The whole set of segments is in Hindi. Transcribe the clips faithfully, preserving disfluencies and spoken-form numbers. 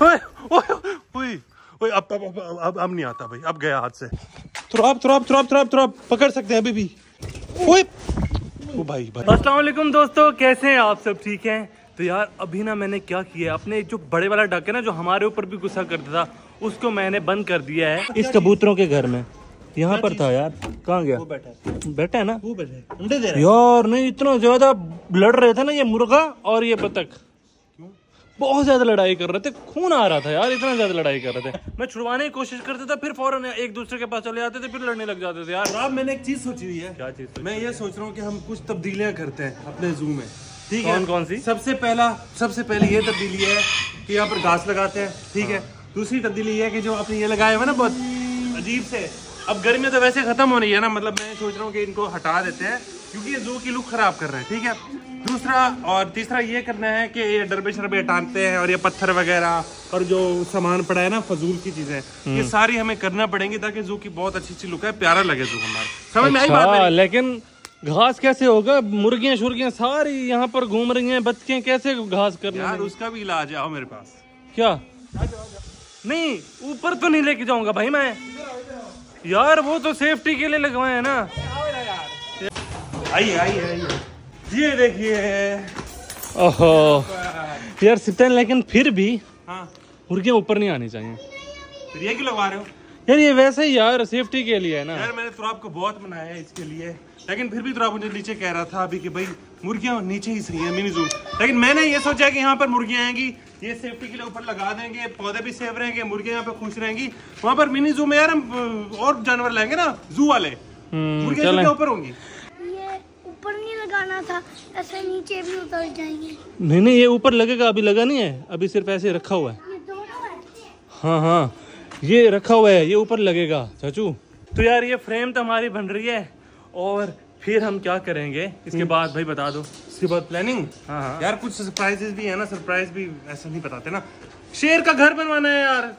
अब अब अब अब नहीं आता भाई, अब गया हाथ से। तुराब तुराब तुराब तुराब तुराब पकड़ सकते हैं अभी भी। ओए ओ भाई भाई। अस्सलामुअलैकुम दोस्तों, कैसे हैं आप सब, ठीक हैं? तो यार अभी ना मैंने क्या किया, अपने जो बड़े वाला डक है ना, जो हमारे ऊपर भी गुस्सा करता था, उसको मैंने बंद कर दिया है इस कबूतरों के घर में। यहाँ पर था यार, कहाँ गया? वो बैठा है, बैठा है ना, वो बैठा है, अंडे दे रहा है यार। नहीं, इतना ज्यादा लड़ रहे थे ना ये मुर्गा और ये बतख, बहुत ज्यादा लड़ाई कर रहे थे, खून आ रहा था यार, इतना ज्यादा लड़ाई कर रहे थे। मैं छुड़वाने की कोशिश करता था, फिर फौरन एक दूसरे के पास चले जाते थे, फिर लड़ने लग जाते थे यार। अब मैंने एक चीज सोची हुई है। क्या चीज? मैं ये सोच रहा हूँ कि हम कुछ तब्दीलियां करते हैं अपने जू में, ठीक है? कौन कौन सी? सबसे पहला सबसे पहले ये तब्दीली है कि यहाँ पर घास लगाते हैं, ठीक है? दूसरी तब्दीली ये है कि जो आपने ये लगाए हुए ना, बहुत अजीब से, अब गर्मी तो वैसे खत्म हो रही है ना, मतलब मैं सोच रहा हूँ कि इनको हटा देते हैं क्योंकि ये जू की लुक खराब कर रहे हैं, ठीक है? दूसरा और तीसरा ये करना है कि ये डरबे शरबे टांगते हैं और ये पत्थर वगैरह और जो सामान पड़ा है ना, फजूल की चीजें, ये सारी हमें करना पड़ेंगी ताकि जू की बहुत अच्छी अच्छी लुक है, प्यारा लगे जू हमारा। समझ में आई बात है? लेकिन घास कैसे होगा? मुर्गियां शुर्गियां सारी यहाँ पर घूम रही हैं, बच्चे कैसे घास कर रहे हैं? उसका भी इलाज है, आओ मेरे पास। क्या? नहीं, ऊपर तो नहीं लेके जाऊंगा भाई मैं यार, वो तो सेफ्टी के लिए लगवाए है ना। आइए आइए आइए, ये देखिए। ओहो यार सब्तैन, लेकिन फिर भी मुर्गियाँ हाँ। ऊपर नहीं आनी चाहिए। फिर ये क्यों लगवा रहे हो यार? ये वैसे ही यार सेफ्टी के लिए है ना यार। मैंने तुराब को बहुत मनाया है इसके लिए, लेकिन फिर भी तुराब मुझे नीचे कह रहा था अभी कि भाई मुर्गियाँ नीचे ही सही है मिनी जू, लेकिन मैंने ये सोचा कि यहाँ पर मुर्गियाँ आएंगी, ये सेफ्टी के लिए ऊपर लगा देंगे, पौधे भी सेफ रहेंगे, मुर्गियाँ यहाँ पर खुश रहेंगी। वहाँ पर मिनी जू में यार हम और जानवर लाएंगे ना, जू वाले, मुर्गियाँ ऊपर होंगी। लगाना था ऐसे, नीचे भी उतर जाएंगे। नहीं नहीं, ये ऊपर लगेगा, अभी लगा नहीं है, अभी सिर्फ ऐसे रखा हुआ है। ये दोनों है? हाँ हाँ, ये रखा हुआ है, ये ऊपर लगेगा चाचू। तो यार ये फ्रेम तो हमारी बन रही है, और फिर हम क्या करेंगे इसके बाद भाई बता दो। इसके बाद प्लानिंग हाँ हाँ यार, कुछ सरप्राइजेस भी है ना, सरप्राइज भी ऐसा नहीं बताते ना। शेर का घर बनवाना है यार,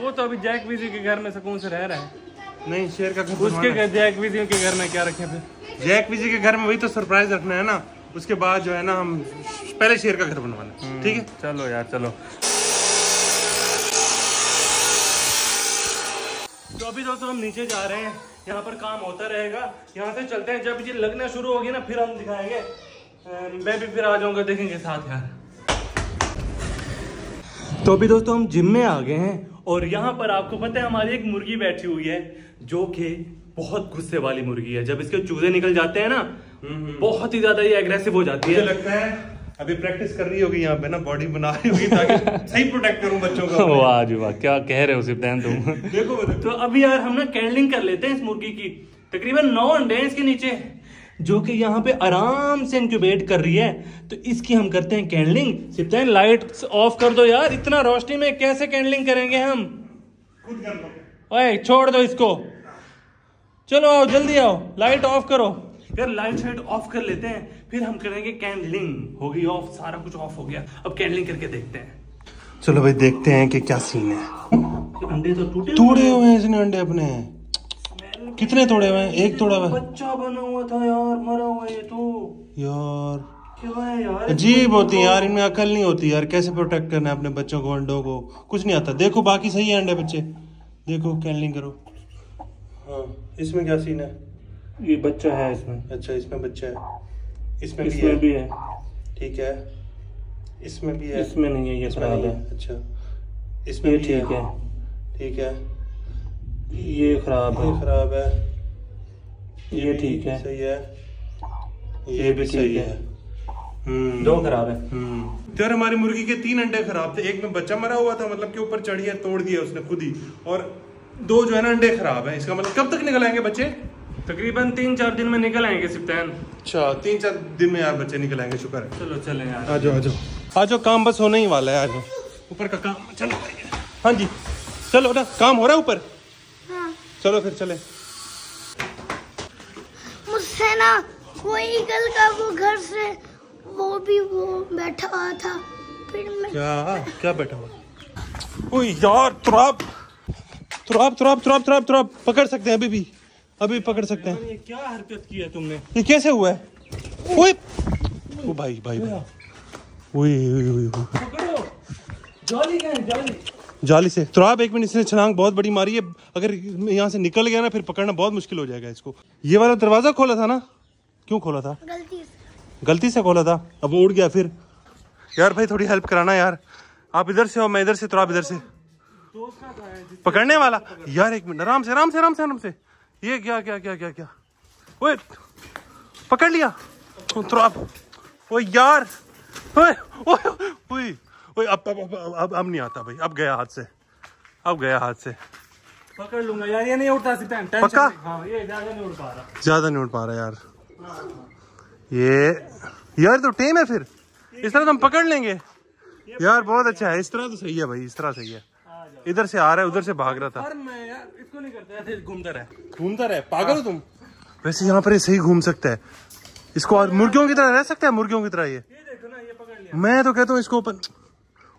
वो तो अभी जैक विजी के घर में सुकून से रह रहा है। नहीं, शेर का घर, उसके जैक विजी के घर में क्या रखे फिर? जैक विजी के घर में वही तो सरप्राइज रखना है ना, उसके बाद जो है ना हम पहले शेर का घर बनवाना, ठीक है? चलो यार चलो। तो अभी दोस्तों हम नीचे जा रहे हैं, यहाँ पर काम होता रहेगा, यहाँ से चलते हैं। जब ये लगना शुरू होगी ना, फिर हम दिखाएंगे, मैं भी फिर आ जाऊंगा, देखेंगे साथ यार। तो अभी दोस्तों हम जिम में आ गए हैं, और यहाँ पर आपको पता है हमारी एक मुर्गी बैठी हुई है, जो कि बहुत गुस्से वाली मुर्गी है। जब इसके चूजे निकल जाते हैं ना, बहुत ही ज्यादा ये एग्रेसिव हो जाती है। मुझे लगता है अभी प्रैक्टिस कर रही होगी यहाँ पे ना, बॉडी बना रही होगी ताकि सही प्रोटेक्ट करूं बच्चों का। वाह जी वाह, क्या कह रहे हो सब्तैन तुम। देखो, देखो तो अभी यार हम ना कैंडलिंग कर लेते हैं इस मुर्गी की। तकरीबन नौ अंडे हैं इसके नीचे, जो कि यहाँ पे आराम से इंक्यूबेट कर रही है। तो इसकी हम करते हैं कैंडलिंग। सब्तैन लाइट्स ऑफ कर दो यार, इतना रोशनी में कैसे कैंडलिंग करेंगे हम? खुद कर दो। ओए छोड़ दो इसको, चलो आओ जल्दी आओ, लाइट ऑफ करो यार, लाइट शाइट ऑफ कर लेते हैं, फिर हम करेंगे कैंडलिंग। हो गई ऑफ, सारा कुछ ऑफ हो गया, अब कैंडलिंग करके देखते हैं। चलो भाई देखते हैं कि क्या सीन है। अंडे तो टूटे तोड़े हुए हैं इसने, अंडे अपने कितने तोड़े हुए हैं? एक तोड़ा हुआ, बच्चा बना हुआ था यार, मरा हुआ ये तो यार। क्या है यार, अजीब होती है यार, इनमें अकल नहीं होती यार, कैसे प्रोटेक्ट करना है अपने बच्चों को, अंडों को कुछ नहीं आता। देखो बाकी सही है अंडे, बच्चे देखो, कैंडलिंग करो। हाँ, इसमें क्या सीन है? ये बच्चा है इसमें। अच्छा, इसमें बच्चा है, इसमें भी है, भी है, ठीक है, इसमें भी है, इसमें नहीं है, ये इसमें खराब है। अच्छा, इसमें भी ठीक है, ठीक है, ये खराब है, ये खराब है, ये ठीक है, सही है, ये भी सही है, दो खराब है। तो यार हमारी मुर्गी के तीन अंडे खराब थे, एक में बच्चा मरा हुआ था, मतलब के ऊपर चढ़ी है, तोड़ दिया उसने खुद ही, और दो जो है ना अंडे खराब है। इसका मतलब कब तक निकल आएंगे बच्चे? तकरीबन तीन चार दिन में निकल आएंगे सब्तैन। अच्छा, तीन चार दिन में यार बच्चे निकल आएंगे, शुक्र है। चलो चलें यार, आ जाओ आ जाओ आ जाओ, काम बस होने ही वाला है। आ जाओ, ऊपर का काम चलो। हाँ जी चलो ना, काम हो रहा है ऊपर। हाँ। चलो फिर चले। मुझसे ना वो ईगल का वो घर से वो भी वो बैठा हुआ था, फिर मैं क्या क्या बैठा हुआ? ओ यार तुराब तुराब तुराब तुराब तुराब तुराब पकड़ सकते हैं अभी भी, अभी पकड़ सकते हैं। ये क्या हरकत की है तुमने, ये कैसे हुआ है? ओए ओ भाई भाई भाई, ओए ओए ओए, जाली जाली जाली से तुराब एक मिनट, इसने छलांग बहुत बड़ी मारी है, अगर यहाँ से निकल गया ना फिर पकड़ना बहुत मुश्किल हो जाएगा इसको। ये वाला दरवाजा खोला था ना, क्यों खोला था? गलती से, गलती से खोला था, अब वो उड़ गया। फिर यार भाई थोड़ी हेल्प कराना यार, आप इधर से हो मैं इधर से, तुराब इधर से पकड़ने वाला। यार एक मिनट आराम से आराम से आराम से आराम से, ये क्या क्या क्या क्या क्या, ओए पकड़ लिया तुराब। ओए यार ओए ओए ओए, अब अब अब अब नहीं आता भाई, अब गया हाथ से, अब गया हाथ से। पकड़ लूंगा यार, ये नहीं उड़ता सिर्फ पक्का। हाँ, ये ज्यादा नहीं उड़ पा रहा, ज्यादा नहीं उड़ पा रहा यार। ये यार तो टेम है, फिर इस तरह तो हम पकड़ लेंगे यार, बहुत अच्छा है। इस तरह तो सही है भाई, इस तरह सही है। इधर से आ रहा है उधर से भाग रहा था। इसको नहीं करता, घूमता रहे घूमता रहे, पागल हो तुम। वैसे यहाँ पर ये सही घूम सकता है, इसको और मुर्गियों की तरह रह सकता है, मुर्गियों की तरह। ये देखो ना, ये पकड़ लिया। मैं तो कहता हूँ इसको ओपन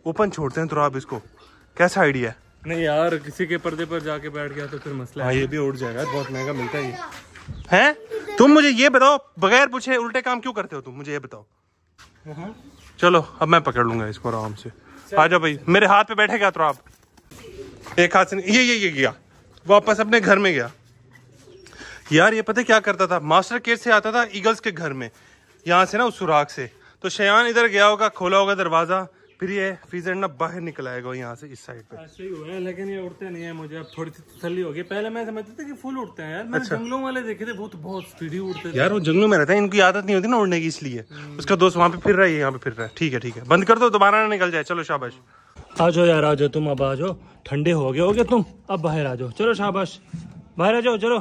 ओपन छोड़ते हैं तुराब इसको, कैसा आइडिया है? नहीं यार, किसी के पर्दे पर जाके बैठ गया तो फिर मसला है। ये भी उड़ जाएगा, बहुत महंगा मिलता है ये। हैं तुम मुझे ये बताओ, बगैर पूछे उल्टे काम क्यों करते हो तुम, मुझे ये बताओ। चलो अब मैं पकड़ लूंगा इसको आराम से, आ जाओ भाई मेरे हाथ पे बैठेगा तुराब। एक हाथ से ये ये ये गया वापस अपने घर में गया। यार ये पता क्या करता था, मास्टर केट से आता था ईगल्स के घर में, यहाँ से ना उस सुराख से, तो शयान इधर गया होगा, खोला होगा दरवाज़ा, फिर ये फीजर ना बाहर निकल आएगा यहाँ से इस साइड पे। ऐसे ही हुआ है, लेकिन ये उड़ते नहीं है, मुझे अब थोड़ी सी तसल्ली होगी। पहले मैं समझता था कि फुल उड़ते हैं यार, मैंने अच्छा। जंगलों वाले देखे थे, बहुत बहुत स्पीडी उड़ते थे यार, वो जंगलों में रहते हैं, इनकी आदत नहीं होती ना उड़ने की, इसलिए। उसका दोस्त वहाँ पे फिर रहा है, यहाँ पे फिर रहा है। ठीक है ठीक है, बंद कर दो, दोबारा ना निकल जाए। चलो शाबाश, आ जाओ यार, आ जाओ तुम, अब आ जाओ, ठंडे हो गए हो गए तुम, अब बाहर आ जाओ। चलो शाबाश, बाहर आ जाओ। चलो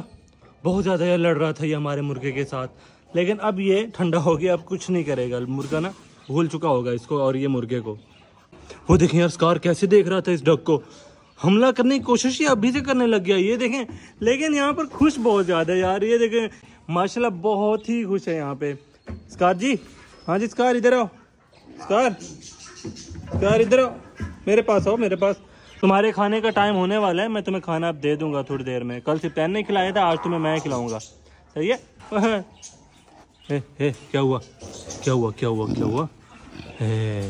बहुत ज़्यादा यार लड़ रहा था ये हमारे मुर्गे के साथ, लेकिन अब ये ठंडा हो गया, अब कुछ नहीं करेगा। मुर्गा ना भूल चुका होगा इसको और ये मुर्गे को। वो देखें यार स्कार कैसे देख रहा था इस डक को, हमला करने की कोशिश ही अभी से करने लग गया, ये देखें। लेकिन यहाँ पर खुश बहुत ज़्यादा यार, ये देखें माशाल्लाह बहुत ही खुश है यहाँ पे। स्कार जी, हाँ जी स्कार इधर आओ, स्कार स्कार इधर आओ, मेरे पास आओ, मेरे पास। तुम्हारे खाने का टाइम होने वाला है, मैं तुम्हें खाना अब दे दूंगा थोड़ी देर में। कल सिप्तान ने खिलाया था, आज तुम्हें मैं खिलाऊंगा, सही है? हे हे क्या हुआ क्या हुआ क्या हुआ क्या हुआ? हे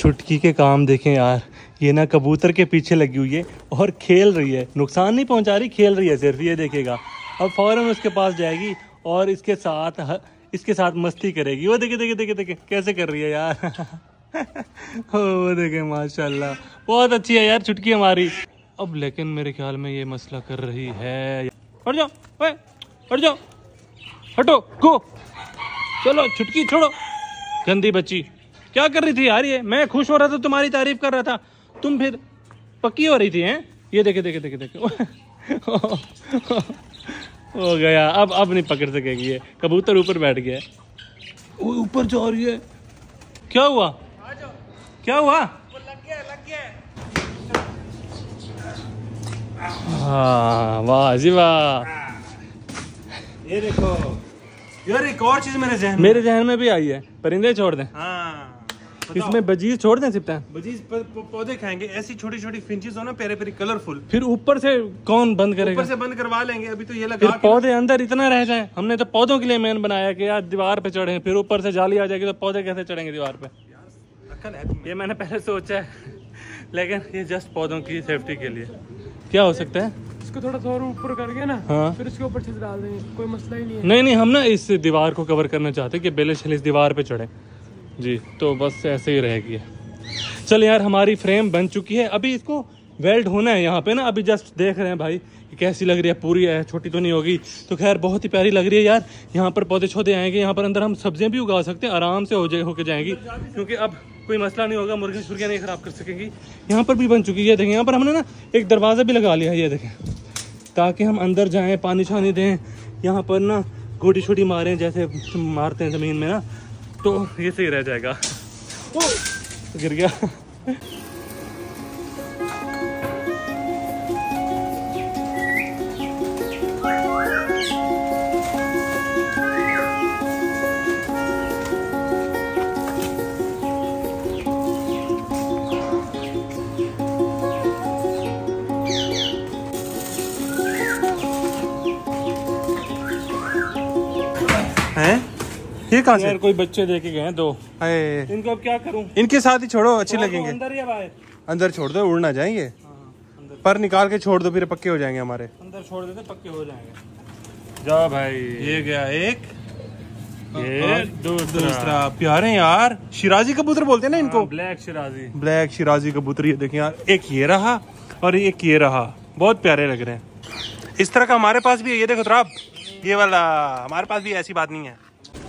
चुटकी के काम देखें यार, ये ना कबूतर के पीछे लगी हुई है और खेल रही है, नुकसान नहीं पहुंचा रही, खेल रही है सिर्फ। ये देखेगा अब फ़ौरन उसके पास जाएगी और इसके साथ इसके साथ मस्ती करेगी। वो देखे देखे देखे देखे कैसे कर रही है यार। वो देखे माशाल्लाह बहुत अच्छी है यार चुटकी हमारी। अब लेकिन मेरे ख्याल में ये मसला कर रही है। हट जाओ, ओए हट जाओ, हटो गो, चलो चुटकी छोड़ो, गंदी बच्ची। क्या कर रही थी यार ये? मैं खुश हो रहा था, तुम्हारी तारीफ कर रहा था, तुम फिर पक्की हो रही थी हैं। ये देखे देखे देखे देखे हो गया, अब अब नहीं पकड़ सकेगी ये, कबूतर ऊपर बैठ गया, वो ऊपर जा रही है। क्या हुआ क्या हुआ? वो लग गया, लग गया। हाँ वाह जी वाह, ये देखो यार एक और चीज मेरे जहन मेरे जहन में भी आई है, परिंदे छोड़ दें। हाँ, इसमें बजीज छोड़ दें सिप्तान, बजीज पौधे खाएंगे, ऐसी छोटी छोटी फिंचेस हो ना, प्यारे प्यारे कलरफुल। फिर ऊपर से कौन बंद करेगा? ऊपर से बंद करवा लेंगे, अभी तो ये लगा फिर पौधे अंदर इतना रह जाए। हमने तो पौधों के लिए मेन बनाया कि यार दीवार पे चढ़े, फिर ऊपर से जाली आ जाएगी तो पौधे कैसे चढ़ेंगे दीवार पे। ये मैंने पहले सोचा है, लेकिन ये जस्ट पौधों की सेफ्टी के लिए। क्या हो सकता है इसको थोड़ा सा और ऊपर करके ना, हाँ? फिर इसके ऊपर से डाल देंगे, कोई मसला ही नहीं है। नहीं नहीं, हम ना इस दीवार को कवर करना चाहते हैं कि बेले शल इस दीवार पे चढ़े जी, तो बस ऐसे ही रहेगी। चल यार हमारी फ्रेम बन चुकी है, अभी इसको वेल्ड होना है यहाँ पे ना, अभी जस्ट देख रहे हैं भाई कि कैसी लग रही है, पूरी है, छोटी तो नहीं होगी। तो खैर बहुत ही प्यारी लग रही है यार, यहाँ पर पौधे छौधे आएंगे, यहाँ पर अंदर हम सब्जियाँ भी उगा सकते हैं, आराम से हो जाए होके जाएंगी, क्योंकि अब कोई मसला नहीं होगा, मुर्गियाँ शुर्गियाँ नहीं ख़राब कर सकेंगी। यहाँ पर भी बन चुकी है, देखें यहाँ पर हमने ना एक दरवाज़ा भी लगा लिया है, ये देखें, ताकि हम अंदर जाएँ, पानी छानी दें, यहाँ पर ना गोटी छोटी मारें जैसे मारते हैं ज़मीन में ना, तो ये सही रह जाएगा। ओ गिर गया। फिर कहाँ से? कोई बच्चे देके गए हैं दो, इनको अब क्या करूं? इनके साथ ही छोड़ो, अच्छे लगेंगे। अंदर या बाहर? अंदर छोड़ दो, उड़ ना जाएंगे। पर निकाल के छोड़ दो, फिर पक्के हो जाएंगे हमारे। अंदर छोड़ देते पक्के हो जाएंगे। जा भाई, ये गया एक, ये दूसरा। प्यारे यार, शिराजी कबूतर बोलते हैं ना इनको, ब्लैक शिराजी। ब्लैक शिराजी कबूतर, ये देखिए यार, एक ये रहा और एक ये रहा, बहुत प्यारे लग रहे हैं। इस तरह का हमारे पास भी है, ये देखो तुराब, ये वाला हमारे पास भी, ऐसी बात नहीं है।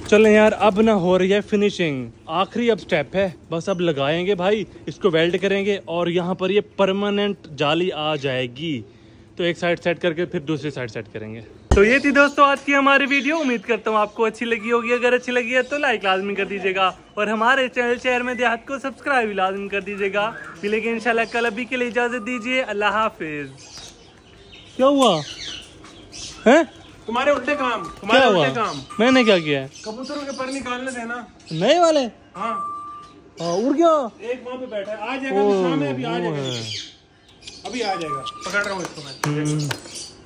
चलें यार, अब ना हो रही है फिनिशिंग, आखिरी अब स्टेप है बस। अब लगाएंगे भाई, इसको वेल्ड करेंगे और यहाँ पर ये परमानेंट जाली आ जाएगी, तो एक साइड सेट करके फिर दूसरी साइड सेट करेंगे। तो ये थी दोस्तों आज की हमारी वीडियो, उम्मीद करता हूँ आपको अच्छी लगी होगी। अगर अच्छी लगी है तो लाइक लाजमी कर दीजिएगा और हमारे चैनल शहर में देहात को सब्सक्राइब लाजमी कर दीजिएगा। मिलेंगे इंशाल्लाह कल, अभी के लिए इजाज़त दीजिए, अल्लाह हाफिज़। क्या हुआ है तुम्हारे उल्टे काम? तुम्हारे उल्टे काम? मैंने क्या किया है? कबूतरों के पर निकालने देना, नए वाले। हाँ उड़ गया, एक वहाँ पे बैठा है, आ जाएगा शाम में, अभी आ जाएगा, अभी आ जाएगा, पकड़ रहा हूँ इसको मैं।